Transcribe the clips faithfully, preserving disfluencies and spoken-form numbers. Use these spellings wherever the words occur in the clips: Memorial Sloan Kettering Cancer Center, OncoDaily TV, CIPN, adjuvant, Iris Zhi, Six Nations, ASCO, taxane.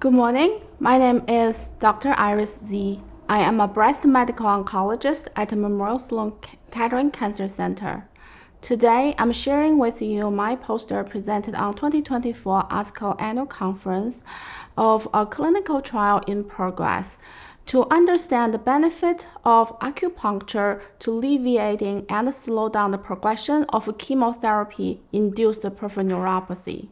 Good morning, my name is Doctor Iris Zhi. I am a breast medical oncologist at Memorial Sloan Kettering Cancer Center. Today, I'm sharing with you my poster presented on twenty twenty-four ASCO Annual Conference of a clinical trial in progress to understand the benefit of acupuncture to alleviating and slow down the progression of chemotherapy-induced peripheral neuropathy.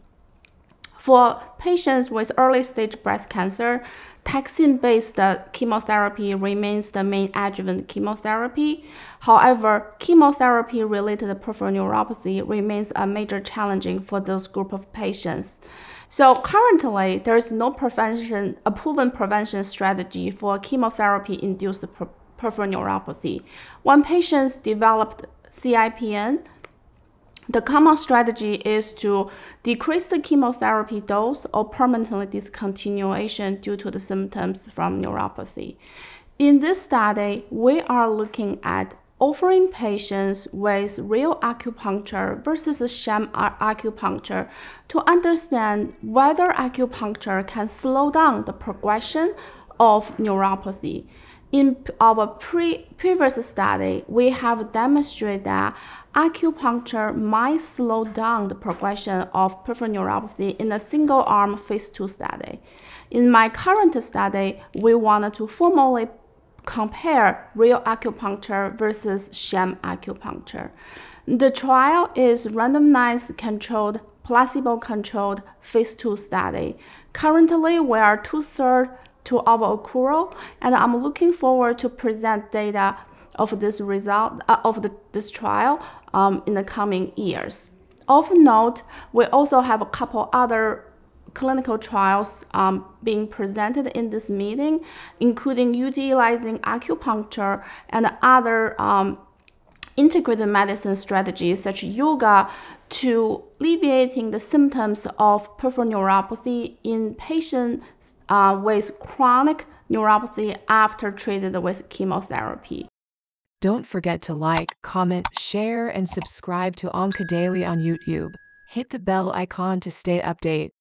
For patients with early-stage breast cancer, taxane-based chemotherapy remains the main adjuvant chemotherapy. However, chemotherapy-related peripheral neuropathy remains a major challenge for those group of patients. So currently, there is no prevention, a proven prevention strategy for chemotherapy-induced peripheral neuropathy. When patients developed C I P N, the common strategy is to decrease the chemotherapy dose or permanently discontinuation due to the symptoms from neuropathy. In this study, we are looking at offering patients with real acupuncture versus sham acupuncture to understand whether acupuncture can slow down the progression of neuropathy. In our pre previous study, we have demonstrated that acupuncture might slow down the progression of peripheral neuropathy in a single-arm phase two study. In my current study, we wanted to formally compare real acupuncture versus sham acupuncture. The trial is randomized controlled placebo-controlled phase two study. Currently, we are two-thirds to our accrual, and I'm looking forward to present data of this result uh, of the, this trial um, in the coming years. Of note, we also have a couple other clinical trials um, being presented in this meeting, including utilizing acupuncture and other um, integrated medicine strategies such as yoga to alleviating the symptoms of peripheral neuropathy in patients uh, with chronic neuropathy after treated with chemotherapy. Don't forget to like, comment, share, and subscribe to OncoDaily on YouTube. Hit the bell icon to stay updated.